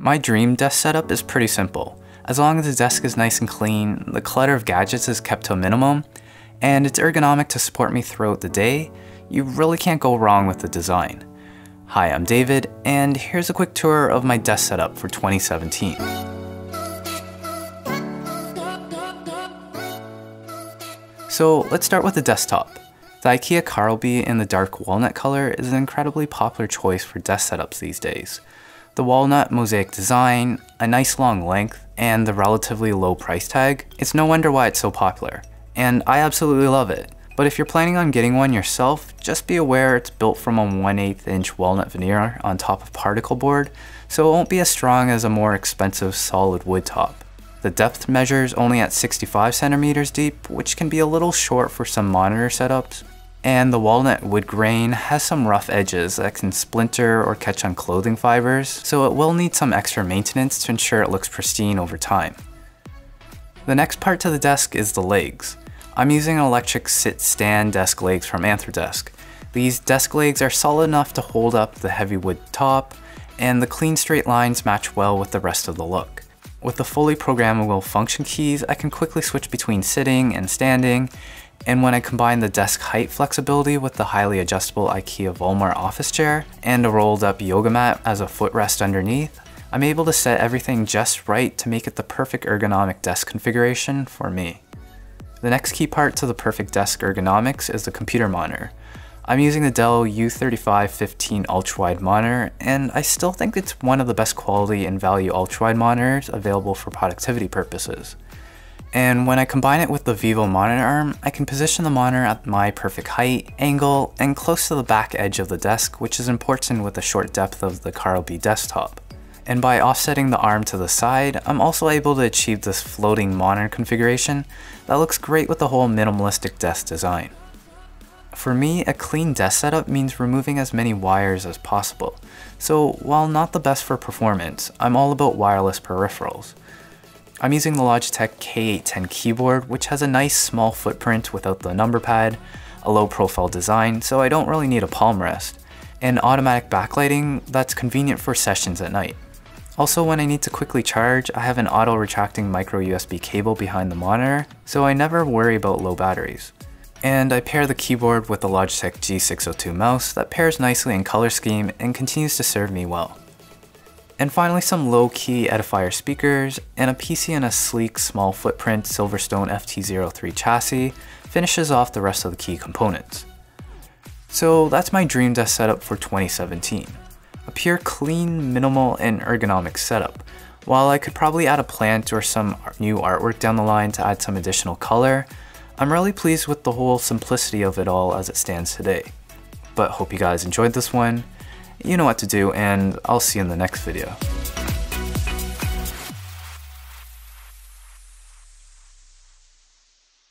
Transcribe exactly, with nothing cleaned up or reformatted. My dream desk setup is pretty simple. As long as the desk is nice and clean, the clutter of gadgets is kept to a minimum, and it's ergonomic to support me throughout the day, you really can't go wrong with the design. Hi, I'm David, and here's a quick tour of my desk setup for twenty seventeen. So let's start with the desktop. The IKEA Carlby in the dark walnut color is an incredibly popular choice for desk setups these days. The walnut mosaic design, a nice long length, and the relatively low price tag, it's no wonder why it's so popular. And I absolutely love it. But if you're planning on getting one yourself, just be aware it's built from a one eighth inch walnut veneer on top of particle board, so it won't be as strong as a more expensive solid wood top. The depth measures only at sixty-five centimeters deep, which can be a little short for some monitor setups. And the walnut wood grain has some rough edges that can splinter or catch on clothing fibers, so it will need some extra maintenance to ensure it looks pristine over time. The next part to the desk is the legs. I'm using an electric sit-stand desk legs from Anthrodesk. These desk legs are solid enough to hold up the heavy wood top, and the clean straight lines match well with the rest of the look. With the fully programmable function keys, I can quickly switch between sitting and standing, and when I combine the desk height flexibility with the highly adjustable IKEA Volmar office chair and a rolled up yoga mat as a footrest underneath, I'm able to set everything just right to make it the perfect ergonomic desk configuration for me. The next key part to the perfect desk ergonomics is the computer monitor. I'm using the Dell U thirty-five fifteen ultra-wide monitor, and I still think it's one of the best quality and value ultra-wide monitors available for productivity purposes. And when I combine it with the Vivo monitor arm, I can position the monitor at my perfect height, angle, and close to the back edge of the desk, which is important with the short depth of the Karlby desktop. And by offsetting the arm to the side, I'm also able to achieve this floating monitor configuration that looks great with the whole minimalistic desk design. For me, a clean desk setup means removing as many wires as possible. So while not the best for performance, I'm all about wireless peripherals. I'm using the Logitech K eight ten keyboard, which has a nice small footprint without the number pad, a low profile design, so I don't really need a palm rest, and automatic backlighting that's convenient for sessions at night. Also, when I need to quickly charge, I have an auto retracting micro U S B cable behind the monitor, so I never worry about low batteries. And I pair the keyboard with the Logitech G six oh two mouse that pairs nicely in color scheme and continues to serve me well. And finally, some low-key Edifier speakers and a P C in a sleek, small footprint Silverstone F T zero three chassis finishes off the rest of the key components. So that's my dream desk setup for twenty seventeen. A pure, clean, minimal, and ergonomic setup. While I could probably add a plant or some new artwork down the line to add some additional color, I'm really pleased with the whole simplicity of it all as it stands today. But hope you guys enjoyed this one. You know what to do, and I'll see you in the next video.